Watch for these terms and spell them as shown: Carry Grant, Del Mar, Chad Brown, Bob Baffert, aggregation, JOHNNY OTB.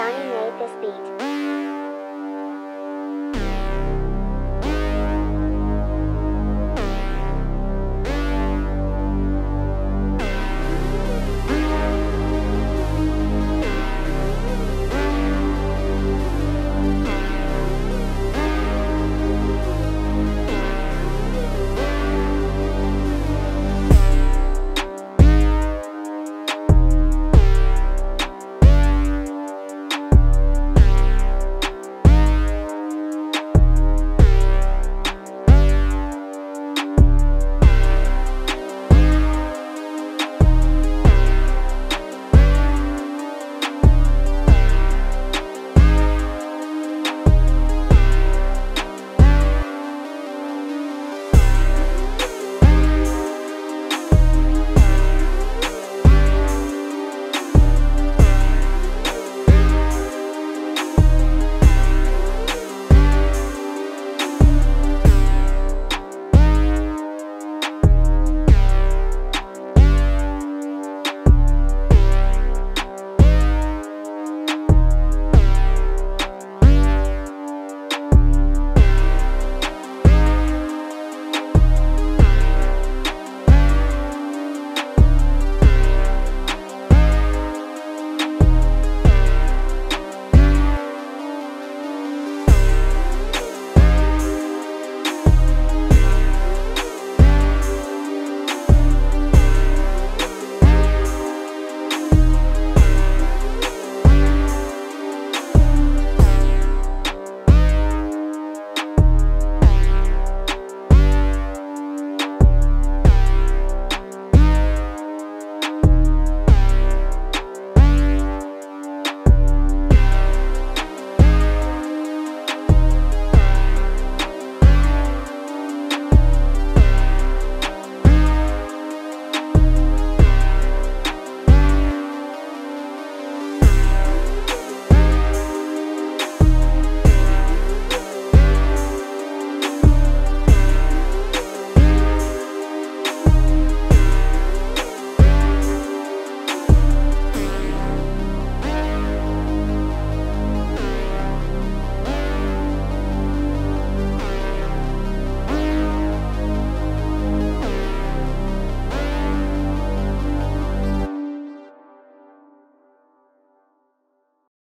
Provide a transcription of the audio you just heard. Johnny made this beat.